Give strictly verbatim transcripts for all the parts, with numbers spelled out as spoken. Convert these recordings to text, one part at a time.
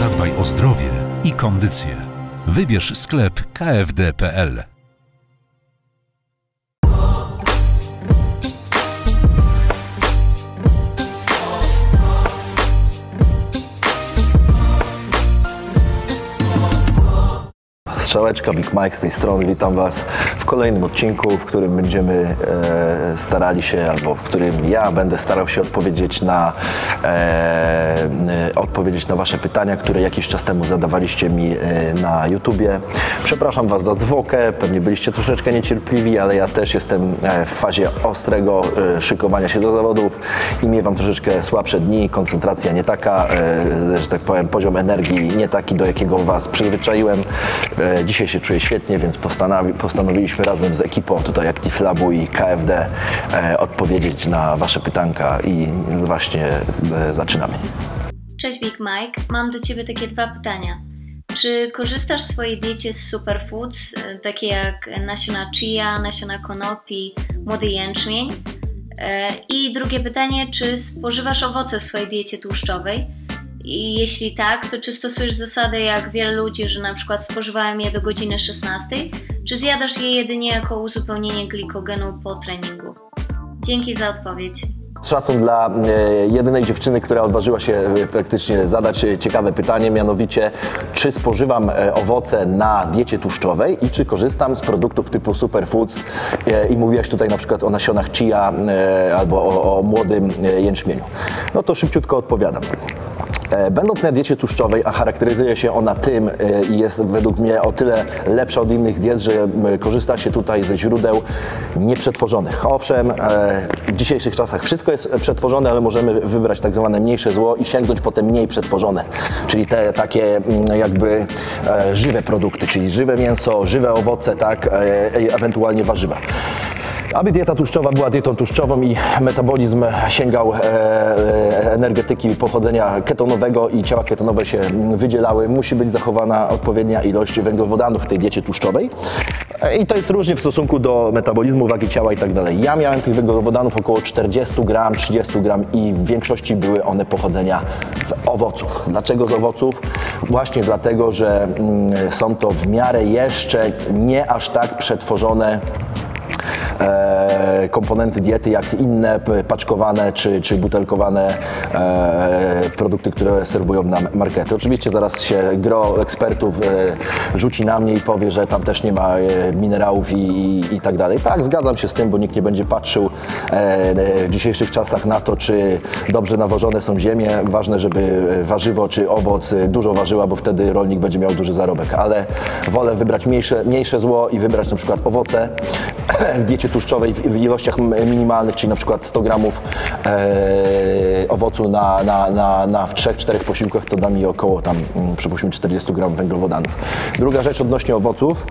Zadbaj o zdrowie i kondycję. Wybierz sklep k f d kropka p l. Strzałeczka, Big Mike z tej strony, witam Was w kolejnym odcinku, w którym będziemy e, starali się, albo w którym ja będę starał się odpowiedzieć na, e, e, odpowiedzieć na Wasze pytania, które jakiś czas temu zadawaliście mi e, na YouTubie. Przepraszam Was za zwłokę, pewnie byliście troszeczkę niecierpliwi, ale ja też jestem w fazie ostrego e, szykowania się do zawodów i miewam troszeczkę słabsze dni, koncentracja nie taka, e, że tak powiem, poziom energii nie taki, do jakiego Was przyzwyczaiłem. E, Dzisiaj się czuję świetnie, więc postanowi, postanowiliśmy razem z ekipą tutaj Actiflabu i K F D e, odpowiedzieć na Wasze pytanka i właśnie e, zaczynamy. Cześć Big Mike, mam do Ciebie takie dwa pytania. Czy korzystasz w swojej diecie z superfoods, takie jak nasiona chia, nasiona konopi, młody jęczmień? E, I drugie pytanie, czy spożywasz owoce w swojej diecie tłuszczowej? I jeśli tak, to czy stosujesz zasadę jak wiele ludzi, że na przykład spożywałem je do godziny szesnastej, czy zjadasz je jedynie jako uzupełnienie glikogenu po treningu? Dzięki za odpowiedź. Szacun dla jedynej dziewczyny, która odważyła się praktycznie zadać ciekawe pytanie, mianowicie czy spożywam owoce na diecie tłuszczowej i czy korzystam z produktów typu superfoods, i mówiłaś tutaj na przykład o nasionach chia albo o, o młodym jęczmieniu. No to szybciutko odpowiadam. Będąc na diecie tłuszczowej, a charakteryzuje się ona tym i jest według mnie o tyle lepsza od innych diet, że korzysta się tutaj ze źródeł nieprzetworzonych. Owszem, w dzisiejszych czasach wszystko jest przetworzone, ale możemy wybrać tak zwane mniejsze zło i sięgnąć po te mniej przetworzone, czyli te takie jakby żywe produkty, czyli żywe mięso, żywe owoce, tak, ewentualnie warzywa. Aby dieta tłuszczowa była dietą tłuszczową i metabolizm sięgał e, energetyki pochodzenia ketonowego i ciała ketonowe się wydzielały, musi być zachowana odpowiednia ilość węglowodanów w tej diecie tłuszczowej. E, I to jest różnie w stosunku do metabolizmu, wagi ciała i tak dalej. Ja miałem tych węglowodanów około czterdzieści gram, trzydzieści gram i w większości były one pochodzenia z owoców. Dlaczego z owoców? Właśnie dlatego, że mm, są to w miarę jeszcze nie aż tak przetworzone komponenty diety, jak inne paczkowane czy, czy butelkowane e, produkty, które serwują nam markety. Oczywiście zaraz się gro ekspertów e, rzuci na mnie i powie, że tam też nie ma e, minerałów i, i, i tak dalej. Tak, zgadzam się z tym, bo nikt nie będzie patrzył e, w dzisiejszych czasach na to, czy dobrze nawożone są ziemie. Ważne, żeby warzywo czy owoc dużo ważyła, bo wtedy rolnik będzie miał duży zarobek, ale wolę wybrać mniejsze, mniejsze zło i wybrać na przykład owoce w diecie tłuszczowej w ilościach minimalnych, czyli na przykład sto gramów e, owocu na, na, na, na w trzech czterech posiłkach, co da mi około tam, przypuśćmy, czterdzieści gramów węglowodanów. Druga rzecz odnośnie owoców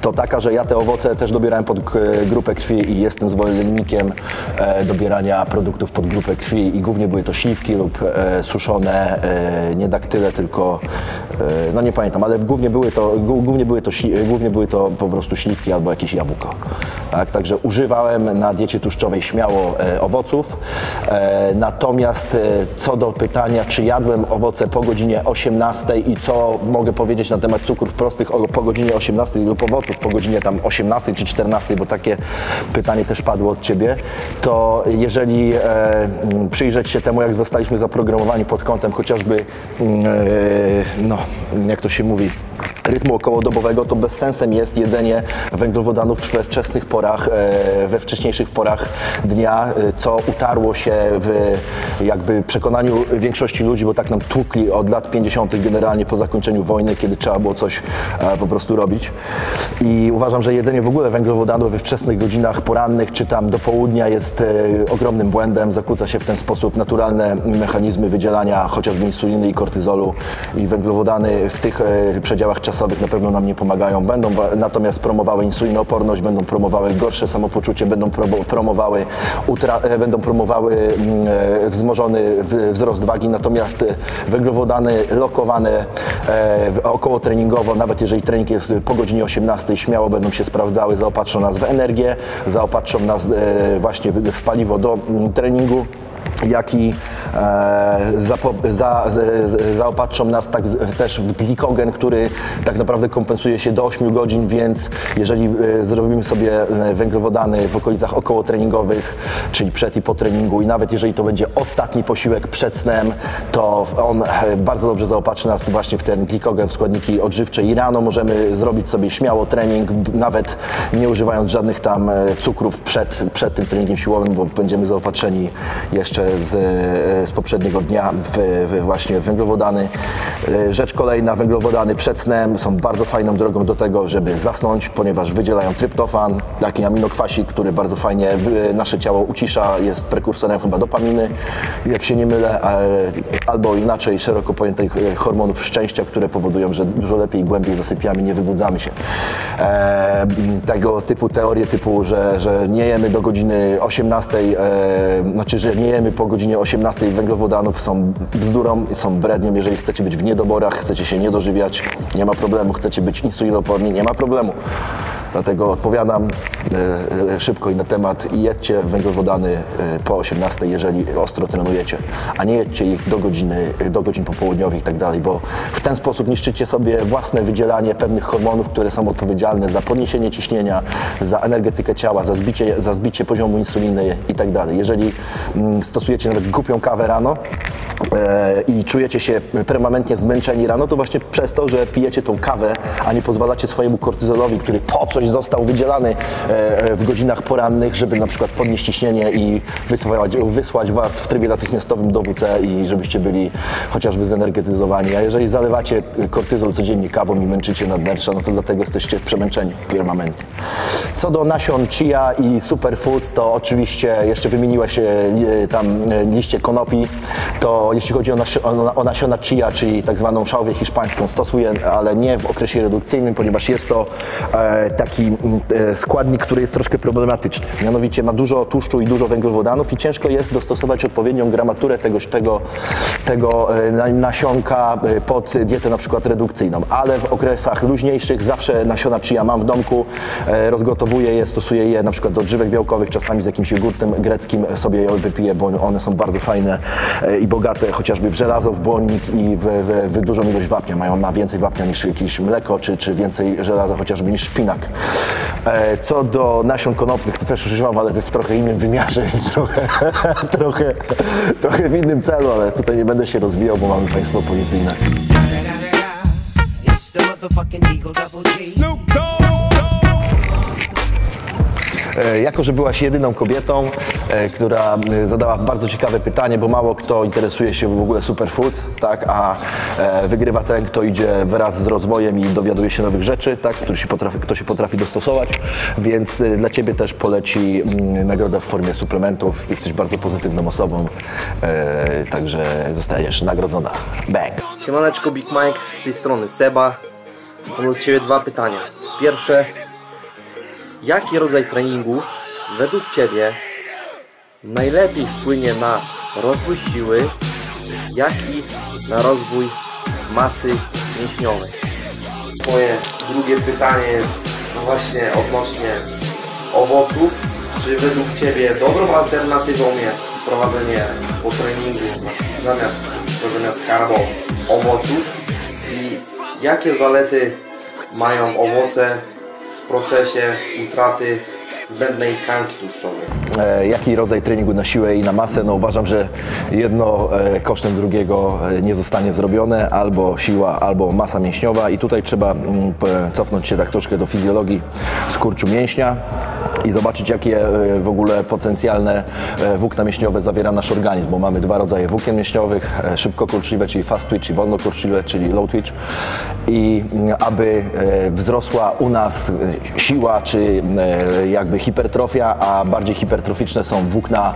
to taka, że ja te owoce też dobierałem pod grupę krwi i jestem zwolennikiem e, dobierania produktów pod grupę krwi i głównie były to śliwki lub e, suszone, e, nie daktyle, tylko, e, no nie pamiętam, ale głównie były to, głównie były to, głównie były to po prostu śliwki albo jakieś jabłko. Tak, także używałem na diecie tłuszczowej śmiało e, owoców, e, natomiast e, co do pytania, czy jadłem owoce po godzinie osiemnastej i co mogę powiedzieć na temat cukrów prostych o, po godzinie osiemnastej lub owoce po godzinie tam osiemnastej czy czternastej, bo takie pytanie też padło od Ciebie, to jeżeli e, przyjrzeć się temu, jak zostaliśmy zaprogramowani pod kątem chociażby, e, no, jak to się mówi, rytmu okołodobowego, to bez sensem jest jedzenie węglowodanów we wczesnych porach, e, we wcześniejszych porach dnia, co utarło się w jakby przekonaniu większości ludzi, bo tak nam tłukli od lat pięćdziesiątych generalnie po zakończeniu wojny, kiedy trzeba było coś e, po prostu robić. I uważam, że jedzenie w ogóle węglowodanów we wczesnych godzinach porannych czy tam do południa jest e, ogromnym błędem. Zakłóca się w ten sposób naturalne mechanizmy wydzielania chociażby insuliny i kortyzolu, i węglowodany w tych e, przedziałach czasowych na pewno nam nie pomagają. Będą natomiast promowały insulinooporność, będą promowały gorsze samopoczucie, będą pro, promowały, utra, e, będą promowały e, wzmożony w, wzrost wagi, natomiast węglowodany lokowane e, około treningowo, nawet jeżeli trening jest po godzinie osiemnastej, śmiało będą się sprawdzały, zaopatrzą nas w energię, zaopatrzą nas e, właśnie w paliwo do m, treningu. jak i e, zapo, za, z, zaopatrzą nas tak, też w glikogen, który tak naprawdę kompensuje się do ośmiu godzin, więc jeżeli e, zrobimy sobie węglowodany w okolicach okołotreningowych, czyli przed i po treningu, i nawet jeżeli to będzie ostatni posiłek przed snem, to on bardzo dobrze zaopatrzy nas właśnie w ten glikogen, w składniki odżywcze, i rano możemy zrobić sobie śmiało trening, nawet nie używając żadnych tam cukrów przed, przed tym treningiem siłowym, bo będziemy zaopatrzeni jeszcze z, z poprzedniego dnia w, w właśnie węglowodany. Rzecz kolejna, węglowodany przed snem są bardzo fajną drogą do tego, żeby zasnąć, ponieważ wydzielają tryptofan, taki aminokwasik, który bardzo fajnie nasze ciało ucisza, jest prekursorem chyba dopaminy, jak się nie mylę, albo inaczej szeroko pojętych hormonów szczęścia, które powodują, że dużo lepiej i głębiej zasypiamy, nie wybudzamy się. E, tego typu teorie typu, że, że nie jemy do godziny osiemnastej, e, znaczy, że nie jemy po godzinie osiemnastej węglowodanów, są bzdurą, są brednią. Jeżeli chcecie być w niedoborach, chcecie się nie dożywiać, nie ma problemu, chcecie być insulinooporni, nie ma problemu. Dlatego odpowiadam e, szybko i na temat, i jedzcie węglowodany po osiemnastej, jeżeli ostro trenujecie, a nie jedźcie ich do godziny, do godzin popołudniowych i tak dalej, bo w ten sposób niszczycie sobie własne wydzielanie pewnych hormonów, które są odpowiedzialne za podniesienie ciśnienia, za energetykę ciała, za zbicie, za zbicie poziomu insuliny i tak dalej. Jeżeli mm, stosujecie nawet głupią kawę rano e, i czujecie się permanentnie zmęczeni rano, to właśnie przez to, że pijecie tą kawę, a nie pozwalacie swojemu kortyzolowi, który po coś został wydzielany e, w godzinach porannych, żeby na przykład podnieść ciśnienie i wysłać, wysłać was w trybie natychmiastowym do W C i żebyście byli chociażby zenergetyzowani. A jeżeli zalewacie kortyzol codziennie kawą i męczycie nadnercza, no to dlatego jesteście przemęczeni permanentnie. Co do nasion chia i superfoods, to oczywiście jeszcze wymieniłaś tam liście konopi, to jeśli chodzi o, nas o nasiona chia, czyli tak zwaną szałwię hiszpańską, stosuję, ale nie w okresie redukcyjnym, ponieważ jest to e, taki e, składnik, który jest troszkę problematyczny. Mianowicie ma dużo tłuszczu i dużo węglowodanów i ciężko jest dostosować odpowiednią gramaturę tegoż, tego, tego e, nasionka pod dietę na przykład redukcyjną, ale w okresach luźniejszych zawsze nasiona chia mam w domku, e, rozgotowuję je, stosuję je na przykład do odżywek białkowych, czasami z jakimś jogurtem greckim sobie je wypiję, bo one są bardzo fajne e, i bogate chociażby w żelazo, w błonnik i w, w, w dużą ilość wapnia. Mają ma więcej wapnia niż jakieś mleko, czy, czy więcej żelaza chociażby niż szpinak. E, co do nasion konopnych, to też używam, ale w trochę innym wymiarze, trochę, trochę, trochę w innym celu, ale tutaj nie będę się rozwijał, bo mamy państwo policyjne. Jako że byłaś jedyną kobietą, która zadała bardzo ciekawe pytanie, bo mało kto interesuje się w ogóle superfoods, tak, a wygrywa ten, kto idzie wraz z rozwojem i dowiaduje się nowych rzeczy, tak, kto się potrafi, kto się potrafi dostosować, więc dla ciebie też poleci nagroda w formie suplementów. Jesteś bardzo pozytywną osobą, także zostajesz nagrodzona. Bang! Siemaneczko, Big Mike, z tej strony Seba. Mam do ciebie dwa pytania. Pierwsze, jaki rodzaj treningu według ciebie najlepiej wpłynie na rozwój siły, jak i na rozwój masy mięśniowej? Moje drugie pytanie jest no właśnie odnośnie owoców. Czy według ciebie dobrą alternatywą jest wprowadzenie po treningu zamiast, zamiast karbo owoców? I jakie zalety mają owoce w procesie utraty zbędnej tkanki tłuszczowej? E, jaki rodzaj treningu na siłę i na masę? No uważam, że jedno e, kosztem drugiego e, nie zostanie zrobione, albo siła, albo masa mięśniowa, i tutaj trzeba m, cofnąć się tak troszkę do fizjologii skurczu mięśnia i zobaczyć, jakie w ogóle potencjalne włókna mięśniowe zawiera nasz organizm, bo mamy dwa rodzaje włókien mięśniowych, szybkokurczliwe, czyli fast twitch, i wolnokurczliwe, czyli low twitch, i aby wzrosła u nas siła, czy jakby hipertrofia, a bardziej hipertroficzne są włókna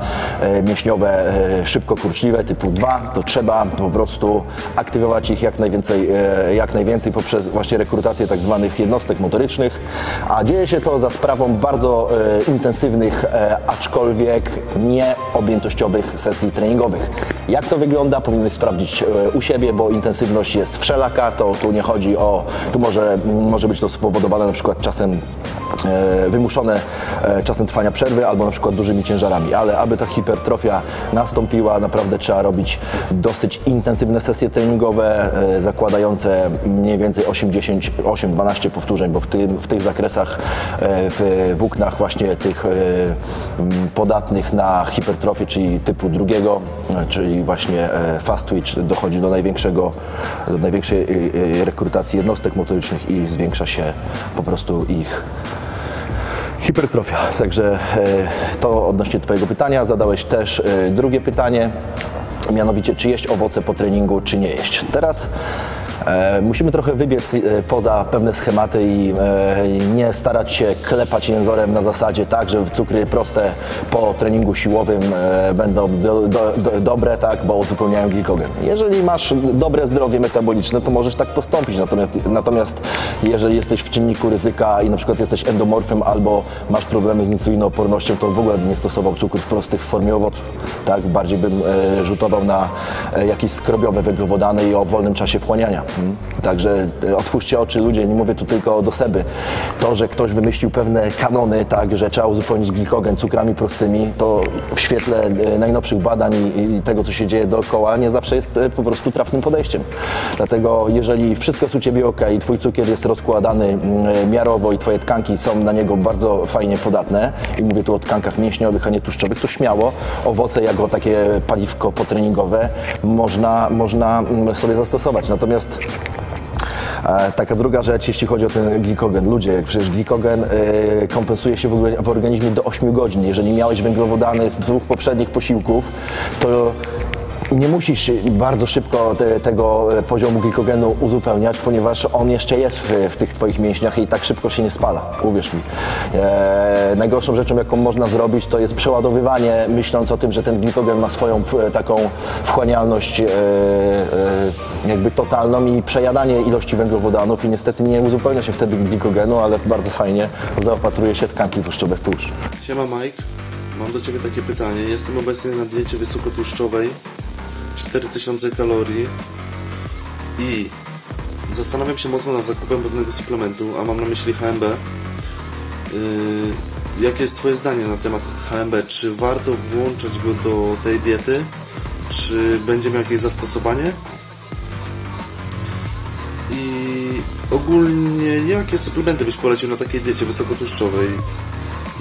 mięśniowe szybkokurczliwe typu dwa, to trzeba po prostu aktywować ich jak najwięcej, jak najwięcej poprzez właśnie rekrutację tak zwanych jednostek motorycznych, a dzieje się to za sprawą bardzo bardzo e, intensywnych, e, aczkolwiek nieobjętościowych sesji treningowych. Jak to wygląda, powinieneś sprawdzić e, u siebie, bo intensywność jest wszelaka, to tu nie chodzi o... Tu może, może być to spowodowane na przykład czasem e, wymuszone e, czasem trwania przerwy albo na przykład dużymi ciężarami, ale aby ta hipertrofia nastąpiła, naprawdę trzeba robić dosyć intensywne sesje treningowe, e, zakładające mniej więcej osiem, dziesięć, osiem, dwanaście powtórzeń, bo w, tym, w tych zakresach, w włóknach właśnie tych podatnych na hipertrofię, czyli typu drugiego, czyli właśnie fast twitch, dochodzi do największego, do największej rekrutacji jednostek motorycznych i zwiększa się po prostu ich hipertrofia. Także to odnośnie Twojego pytania. Zadałeś też drugie pytanie, mianowicie czy jeść owoce po treningu, czy nie jeść. Teraz E, musimy trochę wybiec e, poza pewne schematy i e, nie starać się klepać jęzorem na zasadzie tak, że cukry proste po treningu siłowym e, będą do, do, do, dobre, tak, bo uzupełniają glikogen. Jeżeli masz dobre zdrowie metaboliczne, to możesz tak postąpić, natomiast, natomiast jeżeli jesteś w czynniku ryzyka i na przykład jesteś endomorfem albo masz problemy z insulinoopornością, to w ogóle bym nie stosował cukrów prostych w formie owoców. Tak? Bardziej bym e, rzutował na e, jakieś skrobiowe węglowodany i o wolnym czasie wchłaniania. Hmm. Także otwórzcie oczy, ludzie, nie mówię tu tylko do seby. To, że ktoś wymyślił pewne kanony, tak, że trzeba uzupełnić glikogen cukrami prostymi, to w świetle najnowszych badań i tego, co się dzieje dookoła, nie zawsze jest po prostu trafnym podejściem. Dlatego jeżeli wszystko jest u Ciebie ok i Twój cukier jest rozkładany miarowo i Twoje tkanki są na niego bardzo fajnie podatne, i mówię tu o tkankach mięśniowych, a nie tłuszczowych, to śmiało owoce jako takie paliwko potreningowe można, można sobie zastosować. Natomiast taka druga rzecz, jeśli chodzi o ten glikogen. Ludzie, przecież glikogen y, kompensuje się w, w organizmie do ośmiu godzin. Jeżeli miałeś węglowodany z dwóch poprzednich posiłków, to nie musisz bardzo szybko te, tego poziomu glikogenu uzupełniać, ponieważ on jeszcze jest w, w tych Twoich mięśniach i tak szybko się nie spala, uwierz mi. E, najgorszą rzeczą, jaką można zrobić, to jest przeładowywanie, myśląc o tym, że ten glikogen ma swoją w, taką wchłanialność e, e, jakby totalną i przejadanie ilości węglowodanów i niestety nie uzupełnia się wtedy glikogenu, ale bardzo fajnie zaopatruje się tkanki tłuszczowe w tłuszcz. Siema Mike, mam do Ciebie takie pytanie. Jestem obecnie na diecie wysokotłuszczowej, cztery tysiące kalorii, i zastanawiam się mocno nad zakupem pewnego suplementu, a mam na myśli H M B. Yy, jakie jest Twoje zdanie na temat H M B? Czy warto włączać go do tej diety? Czy będzie miał jakieś zastosowanie? I ogólnie jakie suplementy byś polecił na takiej diecie wysokotłuszczowej?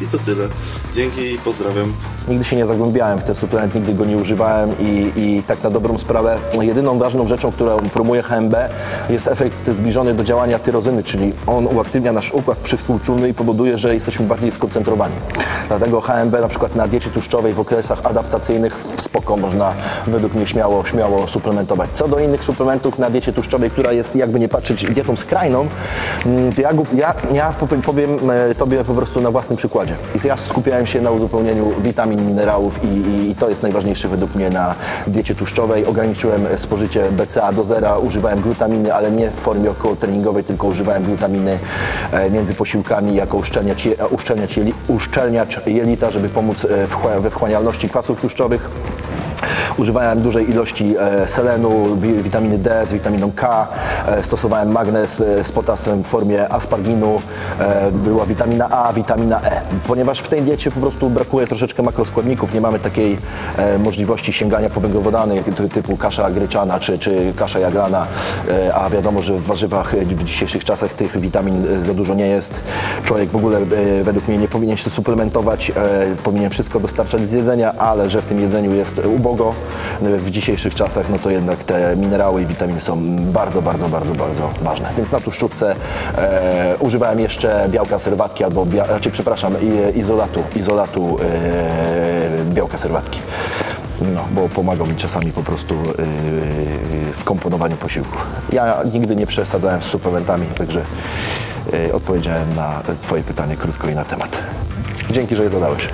I to tyle. Dzięki i pozdrawiam. Nigdy się nie zagłębiałem w ten suplement, nigdy go nie używałem i, i tak na dobrą sprawę jedyną ważną rzeczą, którą promuje H M B, jest efekt zbliżony do działania tyrozyny, czyli on uaktywnia nasz układ przywspółczulny i powoduje, że jesteśmy bardziej skoncentrowani. Dlatego H M B na przykład na diecie tłuszczowej w okresach adaptacyjnych spoko można według mnie śmiało, śmiało suplementować. Co do innych suplementów na diecie tłuszczowej, która jest jakby nie patrzeć dietą skrajną, to ja, ja, ja powiem Tobie po prostu na własnym przykładzie. Ja skupiałem się na uzupełnieniu witamin, minerałów i, i, i to jest najważniejsze według mnie na diecie tłuszczowej. Ograniczyłem spożycie B C A do zera, używałem glutaminy, ale nie w formie okołotreningowej, tylko używałem glutaminy między posiłkami jako uszczelniacz, uszczelniacz, jeli, uszczelniacz jelita, żeby pomóc we wchłanialności kwasów tłuszczowych. Używałem dużej ilości selenu, witaminy D z witaminą K, stosowałem magnez z potasem w formie asparginu, była witamina A, witamina E. Ponieważ w tej diecie po prostu brakuje troszeczkę makroskładników, nie mamy takiej możliwości sięgania po węglowodany typu kasza gryczana czy, czy kasza jaglana, a wiadomo, że w warzywach w dzisiejszych czasach tych witamin za dużo nie jest. Człowiek w ogóle według mnie nie powinien się suplementować, powinien wszystko dostarczać z jedzenia, ale że w tym jedzeniu jest ubogo w dzisiejszych czasach, no to jednak te minerały i witaminy są bardzo, bardzo, bardzo, bardzo ważne. Więc na tłuszczówce e, używałem jeszcze białka serwatki albo, bia, znaczy, przepraszam, izolatu, izolatu e, białka serwatki. No, bo pomagał mi czasami po prostu yy, w komponowaniu posiłków. Ja nigdy nie przesadzałem z suplementami, także yy, odpowiedziałem na Twoje pytanie krótko i na temat. Dzięki, że je zadałeś.